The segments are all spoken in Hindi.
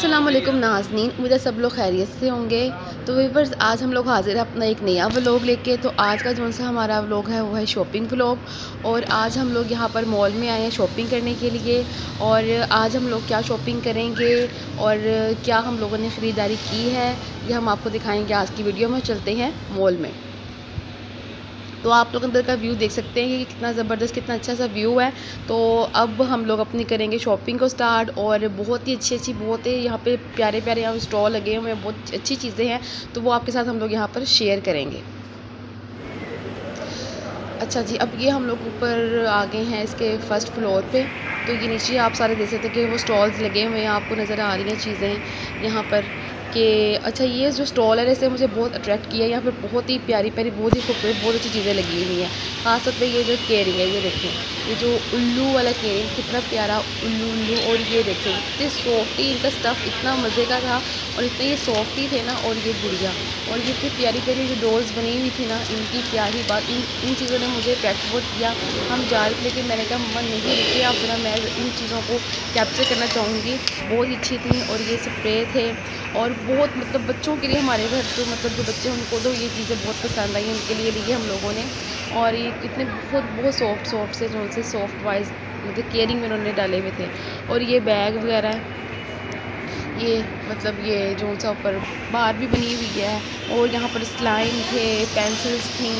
अस्सलामुअलैकुम नाज़नीन, उम्मीद है सब लोग खैरियत से होंगे। तो वीवर्स, आज हम लोग हाज़िर हैं अपना एक नया व्लॉग लेके। तो आज का जो सा हमारा व्लॉग है वो है शॉपिंग व्लॉग। और आज हम लोग यहाँ पर मॉल में आए हैं शॉपिंग करने के लिए। और आज हम लोग क्या शॉपिंग करेंगे और क्या हम लोगों ने ख़रीदारी की है, ये हम आपको दिखाएँगे आज की वीडियो में। चलते हैं मॉल में। तो आप लोग अंदर का व्यू देख सकते हैं कि कितना ज़बरदस्त, कितना अच्छा सा व्यू है। तो अब हम लोग अपनी करेंगे शॉपिंग को स्टार्ट। और बहुत ही अच्छी बहुत ही यहाँ पे प्यारे प्यारे यहाँ स्टॉल लगे हुए हैं, बहुत अच्छी चीज़ें हैं। तो वो आपके साथ हम लोग यहाँ पर शेयर करेंगे। अच्छा जी, अब ये हम लोग ऊपर आ गए हैं इसके फर्स्ट फ्लोर पे। तो ये नीचे आप सारे देख सकते हैं कि वो स्टॉल्स लगे हुए हैं, आपको नज़र आ रही हैं चीज़ें यहाँ पर कि अच्छा ये जो स्टॉल है इससे मुझे बहुत अट्रैक्ट किया। यहाँ पर बहुत ही प्यारी प्यारी, बहुत ही खूबसूरत, बहुत अच्छी चीज़ें लगी हुई हैं। खास तौर पर ये जो केयरिंग है, ये देखें, ये जो उल्लू वाला केयरिंग, कितना प्यारा उल्लू उल्लू। और ये देखें इतने सॉफ्टी, इनका स्टफ़ इतना मज़े का था और इतने ये सॉफ्टी थे ना। और ये गुड़िया और ये इतनी प्यारी प्यारी जो डॉल्स बनी हुई थी ना, इनकी क्या ही बात। इन चीज़ों ने मुझे अट्रैक्ट बहुत किया। हम जा रहे थे लेकिन मैंने कहा मन नहीं रुके आप जरा, मैं इन चीज़ों को कैप्चर करना चाहूँगी। बहुत ही अच्छी थी। और ये स्प्रे थे और बहुत मतलब बच्चों के लिए हमारे घर तो मतलब जो बच्चे उनको तो ये चीज़ें बहुत पसंद आई, उनके लिए लिए हम लोगों ने। और ये इतने बहुत सॉफ्ट से जो उनसे सॉफ्ट वाइज मतलब केयरिंग में उन्होंने डाले हुए थे। और ये बैग वगैरह ये मतलब ये जो सा ऊपर बाहर भी बनी हुई है। और यहाँ पर स्लाइम थे, पेंसिल्स थी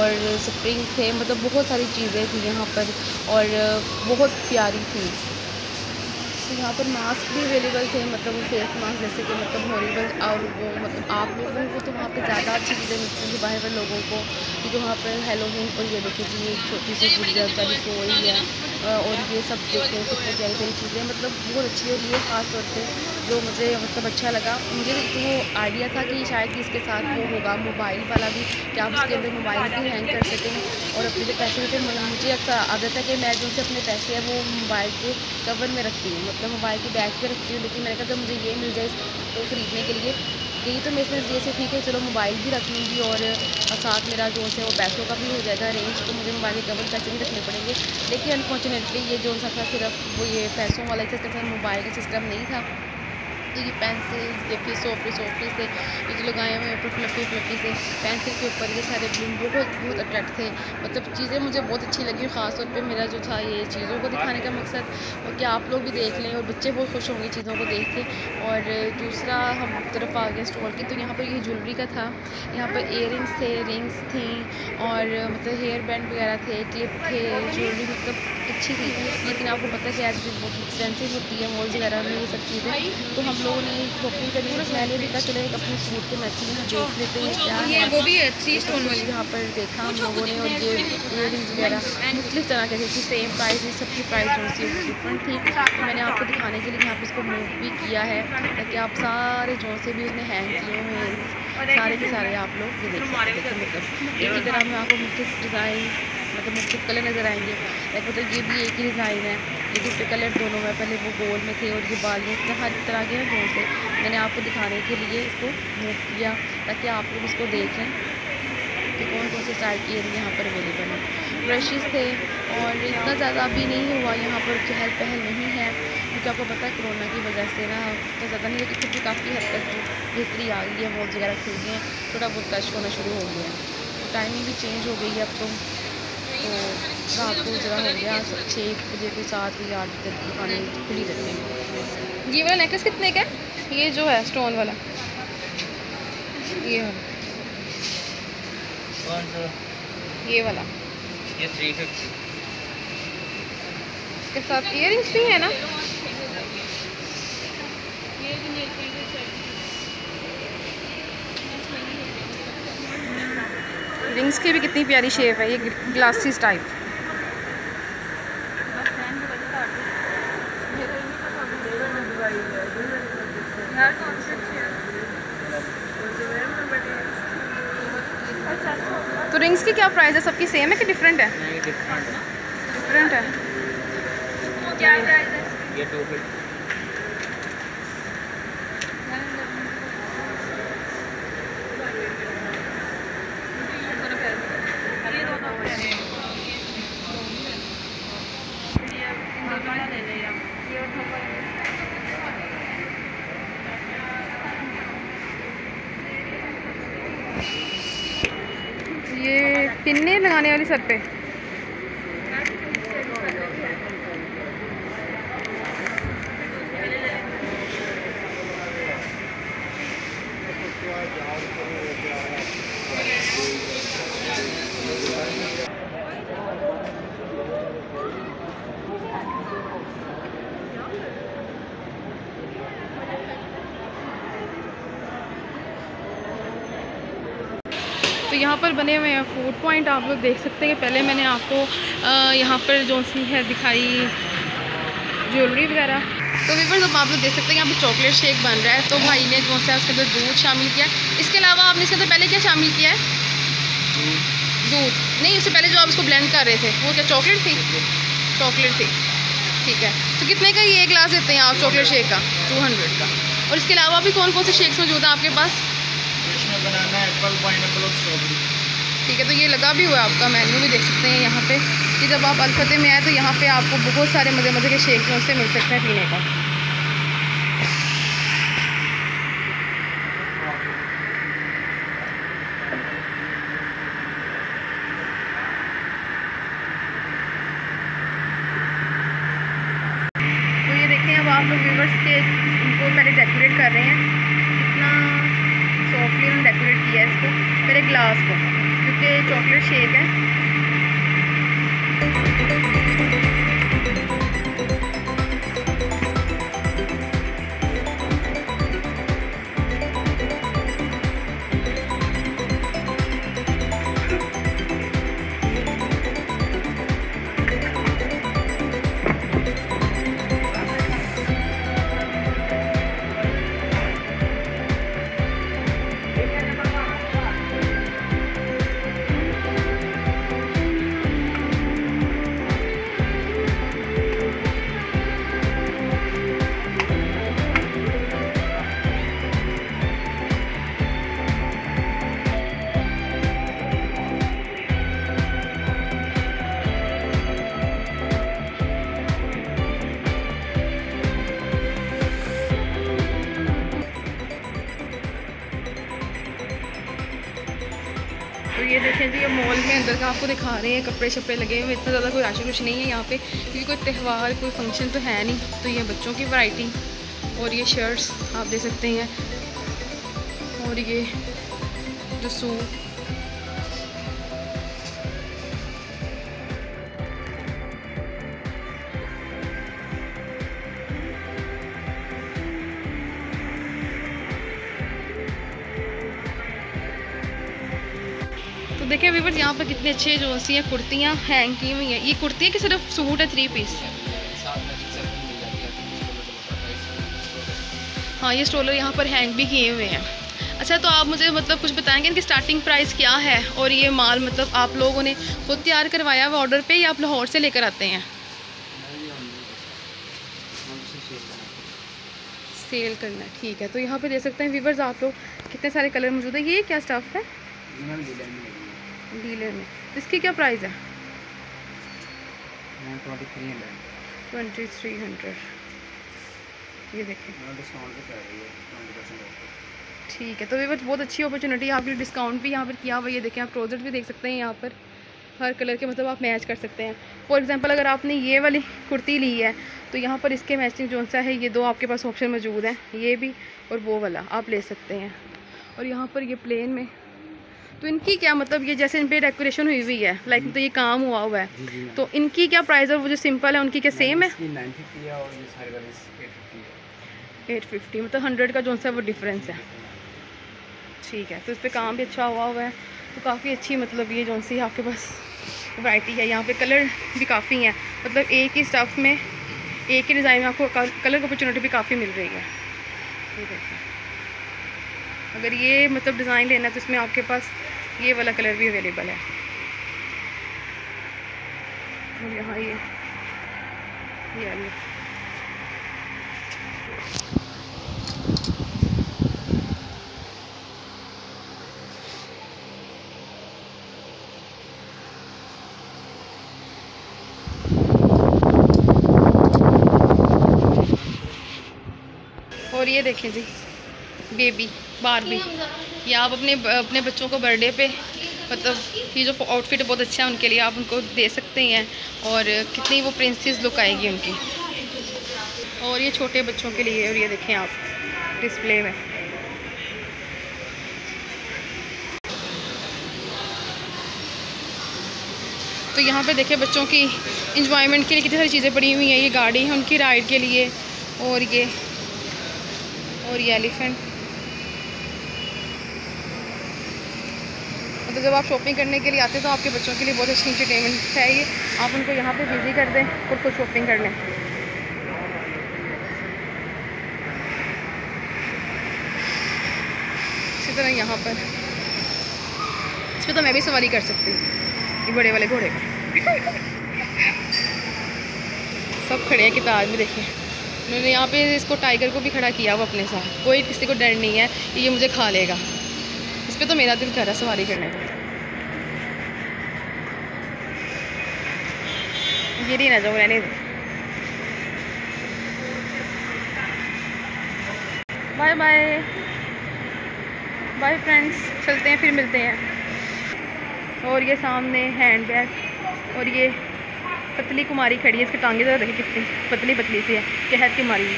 और स्प्रिंग थे, मतलब बहुत सारी चीज़ें थी यहाँ पर और बहुत प्यारी थी। तो यहाँ पर मास्क भी अवेलेबल थे, मतलब फेस मास्क जैसे कि मतलब हॉरिबल। और वो मतलब आप लोगों को तो वहाँ पे ज़्यादा अच्छी चीज़ें मिलती हैं बाहर लोगों को, क्योंकि वहाँ पर हेलोवीन। और ये देखिए जी, छोटी सी गुड़िया सो रही है। और ये सब देखते हैं कितनी प्यारी प्यारी चीज़ें, मतलब बहुत अच्छी हो रही है। ख़ास तौर पर जो मुझे मतलब अच्छा लगा, मुझे तो वो आइडिया था कि शायद इसके साथ वो होगा मोबाइल वाला भी, कि आप उसके अंदर मोबाइल भी हैंग कर सकें। और अपने जो पैसे होते हैं, मुझे अक्सर आदत है कि मैं जो अपने पैसे हैं वो मोबाइल के कवर में रखती हूँ, मतलब मोबाइल की बैग पे रखती हूँ। लेकिन मैंने कहा जब मुझे ये मिल जाए तो ख़रीदने के लिए यही, तो मैं इस नज़रिए से ठीक है चलो मोबाइल भी रख लूँगी और साथ मेरा जो है वो पैसों का भी हो जाएगा अरेंज। तो मुझे मोबाइल के कवर पैसे नहीं रखने पड़ेंगे। लेकिन अनफॉर्चुनेटली ये जो था सिर्फ वो ये पैसों वाला सिस्टम, मोबाइल का सिस्टम नहीं था। तो ये पेंसिल्स देखिए सोफी से ये जो लगाए हुए ऊपर फ्लफी से पेंसिल के ऊपर ये सारे ब्लूम बहुत अट्रैक्ट थे, मतलब चीज़ें मुझे बहुत अच्छी लगी। ख़ास तौर पे मेरा जो था ये चीज़ों को दिखाने का मकसद, और कि आप लोग भी देख लें और बच्चे बहुत खुश होंगे चीज़ों को देख के। और दूसरा हम तरफ आ गए स्टॉल की, तो यहाँ पर ये ज्वेलरी का था, यहाँ पर इयररिंग्स थे, रिंग्स थी और मतलब हेयर बैंड वगैरह थे, क्लिप थे, ज्वेलरी मतलब अच्छी थी। लेकिन आपको पता है कि आज बहुत एक्सपेंसिव होती है मॉल्स वगैरह में ये सब चीज़ें। तो हम लोगों ने शॉपिंग करनी है, मैंने भी कहा चलो एक अपने सूट के मैचिंग में देख लेते हैं क्या है। वो भी थ्री स्टोन वाली यहाँ पर देखा हम लोगों ने। और ये इयर रिंग्स वगैरह मुख्तलिफ तरह के देखिए, सेम प्राइस है, सबकी प्राइस जो सी डिफरेंट थी। मैंने आपको दिखाने के लिए यहाँ पर इसको मूव भी किया है ताकि आप सारे जो से भी उसने हैंग किए हुए हैं सारे के सारे आप लोग ये देख सकते हैं। मतलब एक ही तरह में आपको मुख्तलिफ डिज़ाइन मतलब मुख्तलिफ कलर नज़र आएंगे। मतलब ये भी एक ही डिज़ाइन है, ये कलर दोनों में, पहले वो गोल में थे और ये बालियाँ, हर तरह के हैं गोल से। मैंने आपको दिखाने के लिए इसको मूव किया ताकि आप लोग इसको देख लें कि कौन कौन से स्टाइल की यहाँ पर अवेलेबल है। ब्रशेस थे और इतना ज़्यादा अभी नहीं हुआ यहाँ पर, चहल पहल नहीं है क्योंकि आपको पता है कोरोना की वजह से ना इतना ज़्यादा नहीं, लेकिन फिर भी काफ़ी हद तक बेहतरी आ गई है। मॉल्स वगैरह खुल गए हैं, थोड़ा बहुत रश होना शुरू हो गया है, टाइमिंग भी चेंज हो गई है अब तो रात को ज़रा हो गया 6 बजे के 7 या 8 तक दुकानें खुली रहती हैं। ये वाला नेकलेस कितने का है? ये जो है स्टोन वाला ये वाला, ये वाला ये 350। इसके साथ इयररिंग्स भी है ना, रिंग्स की भी कितनी प्यारी शेप है, ये ग्लासेस टाइप। तो रिंग्स की क्या प्राइस है? सबकी सेम है कि डिफरेंट है? डिफरेंट है। क्या प्राइस है? ये 250। आने वाली सर पे। तो यहाँ पर बने हुए हैं फूड पॉइंट, आप लोग देख सकते हैं कि पहले मैंने आपको यहाँ पर जो सी है दिखाई ज्वेलरी वगैरह। तो वीवर जब आप लोग देख सकते हैं यहाँ पर चॉकलेट शेक बन रहा है, तो भाई ने जो सा उसके अंदर दूध शामिल किया। इसके अलावा आपने इसके अंदर पहले क्या शामिल किया है? दूध नहीं, उससे पहले जो आप इसको ब्लेंड कर रहे थे वो क्या चॉकलेट थी? चॉकलेट थी, ठीक है। तो कितने का ये एक गिलास देते हैं आप चॉकलेट शेक का? 200 का। और इसके अलावा भी कौन कौन से शेक्स मौजूद हैं आपके पास? बनाना, एप्पल, पाइनएप्पल और स्ट्रॉबेरी, ठीक है। तो ये लगा भी हुआ है आपका मेन्यू भी देख सकते हैं यहाँ पे कि जब आप अलफते में आए तो यहाँ पे आपको बहुत सारे मज़े मज़े के शेक उससे मिल सकते हैं पीने का। तो ये देखें अब आप लोग व्यूवर्स के इनको पहले डेकोरेट कर रहे हैं, सॉफ्टली उन्होंने डेकोरेट किया है इसको मेरे ग्लास को, क्योंकि चॉकलेट शेक है। तो ये देखें जी, ये मॉल में अंदर का आपको दिखा रहे हैं, कपड़े शपड़े लगे हुए, इतना ज़्यादा कोई राशि कुछ नहीं है यहाँ पे, क्योंकि कोई त्यौहार कोई फंक्शन तो है नहीं। तो ये बच्चों की वैरायटी, और ये शर्ट्स आप दे सकते हैं, और ये जो सूट। देखिए व्यूअर्स यहाँ पर कितने अच्छे जो सी हैं कुर्तियाँ हैंग की हुई हैं। ये कुर्तियाँ कि सिर्फ सूट है 3 पीस? हाँ, ये स्टोलर यहाँ पर हैंग भी किए हुए हैं। अच्छा, तो आप मुझे मतलब कुछ बताएंगे इनकी स्टार्टिंग प्राइस क्या है, और ये माल मतलब आप लोगों ने खुद तैयार करवाया हुआ ऑर्डर पे या आप लाहौर से लेकर आते हैं? सेल करना, ठीक है। तो यहाँ पर देख सकते हैं व्यूअर्स आप लोग कितने सारे कलर मौजूद हैं। ये क्या स्टफ है डीलर में? इसकी क्या प्राइस है? 2300। ये देखिए ठीक है। तो ये बहुत अच्छी अपॉर्चुनिटी है आपके लिए, डिस्काउंट भी यहाँ पर किया हुआ। ये देखें आप ट्रोजर्स भी देख सकते हैं यहाँ पर, हर कलर के मतलब आप मैच कर सकते हैं। फॉर एग्जांपल अगर आपने ये वाली कुर्ती ली है तो यहाँ पर इसके मैचिंग जो सा है, ये 2 आपके पास ऑप्शन मौजूद हैं, ये भी और वो वाला आप ले सकते हैं। और यहाँ पर ये प्लेन में, तो इनकी क्या मतलब ये जैसे इन पर डेकोरेशन हुई हुई है लाइक, तो ये काम हुआ है जी। तो इनकी क्या प्राइस है? वो जो सिंपल है उनकी क्या सेम है? 950 है और ये सारे वाले 850 है। 850 मतलब 100 का जो सा वो डिफरेंस है, ठीक है। तो इस पर काम भी अच्छा हुआ है, तो काफ़ी अच्छी मतलब ये जो सी आपके पास वैरायटी है। यहाँ पे कलर भी काफ़ी हैं, मतलब एक ही स्टफ में एक ही डिज़ाइन में आपको कलर की अपॉर्चुनिटी भी काफ़ी मिल रही है। ठीक है, अगर ये मतलब डिज़ाइन लेना है तो इसमें आपके पास ये वाला कलर भी अवेलेबल है। और यहाँ ये और ये देखें जी बेबी बारबी, या आप अपने बच्चों को बर्थडे पे मतलब की जो आउटफिट बहुत अच्छा है उनके लिए आप उनको दे सकते हैं, और कितनी वो प्रिंसेस लुक आएगी उनकी। और ये छोटे बच्चों के लिए, और ये देखें आप डिस्प्ले में। तो यहाँ पे देखें बच्चों की इंजॉयमेंट के लिए कितनी सारी चीज़ें पड़ी हुई हैं। ये गाड़ी है उनकी राइड के लिए, और ये एलिफेंट। तो जब आप शॉपिंग करने के लिए आते हैं तो आपके बच्चों के लिए बहुत अच्छी इंटरटेनमेंट है ये। आप उनको यहाँ पे बिजी कर दें और कुछ शॉपिंग कर लें। इसी तरह यहाँ पर इस पर तो मैं भी सवारी कर सकती हूँ, ये बड़े वाले घोड़े का। सब खड़े हैं कि ताज में, देखिए उन्होंने यहाँ पे इसको टाइगर को भी खड़ा किया वो अपने साथ। कोई किसी को डर नहीं है ये मुझे खा लेगा। इस पे तो मेरा दिल कर रहा है सवारी करने का। गिरी ना जाऊँ, रहने दो। बाय बाय बाय फ्रेंड्स, चलते हैं फिर मिलते हैं। और ये सामने हैंड बैग, और ये पतली कुमारी खड़ी है, इसकी टांगे ज़रा देखिए कितनी पतली पतली सी है, कहत कुमारी।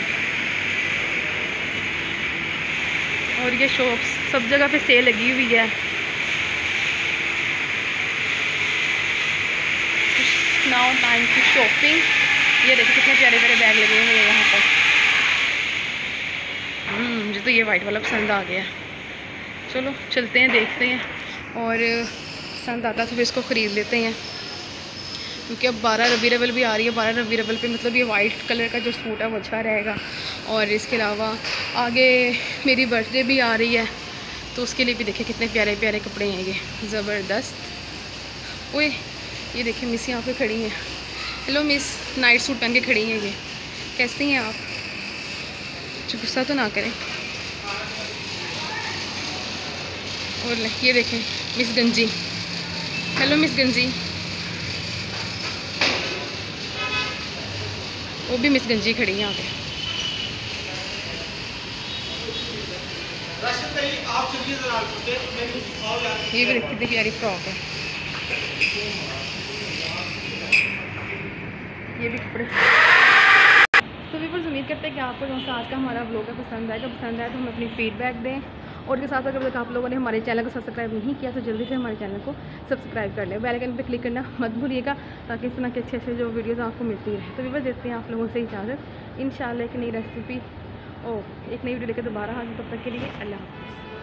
और ये शॉप्स सब जगह पे सेल लगी हुई है, नाउ टाइम की शॉपिंग। ये देखिए कितने प्यारे प्यारे बैग लगे हुए हैं यहाँ पर। मुझे तो ये वाइट वाला पसंद आ गया। चलो चलते हैं, देखते हैं, और पसंद आता तो फिर इसको ख़रीद लेते हैं, क्योंकि अब 12 रबी रवल भी आ रही है। 12 रबी रवल पे मतलब ये वाइट कलर का जो सूट है वो अच्छा रहेगा। और इसके अलावा आगे मेरी बर्थडे भी आ रही है, तो उसके लिए भी देखिए कितने प्यारे प्यारे कपड़े हैं ये, ज़बरदस्त। ओए ये देखिए मिस यहाँ पे खड़ी हैं। हेलो मिस, नाइट सूट पहन के खड़ी हैं ये। कैसी हैं आप? गुस्सा तो ना करें। और ये देखें मिस गंजी। हेलो मिस गंजी, वो भी मिस गंजी खड़ी है यहाँ पे। ये भी कितनी प्यारी फ्रॉक है। ये भी कपड़े। तो व्यूअर्स उम्मीद करते हैं कि आपको जो सा आज का हमारा व्लॉग है पसंद आएगा। पसंद आए तो हमें अपनी फीडबैक दें, और इसके साथ साथ जब तक आप लोगों ने हमारे चैनल को सब्सक्राइब नहीं किया तो जल्दी से हमारे चैनल को सब्सक्राइब कर लें। बेल आइकन पर क्लिक करना मत भूलिएगा, ताकि इस तरह के अच्छे अच्छे जो वीडियोस आपको मिलती रहे। तो बस देते हैं आप लोगों से इजाज़त, इंशाल्लाह एक नई रेसिपी और एक नई वीडियो लेकर दोबारा हाजिर। तब तक के लिए अल्लाह हाफ़िज़।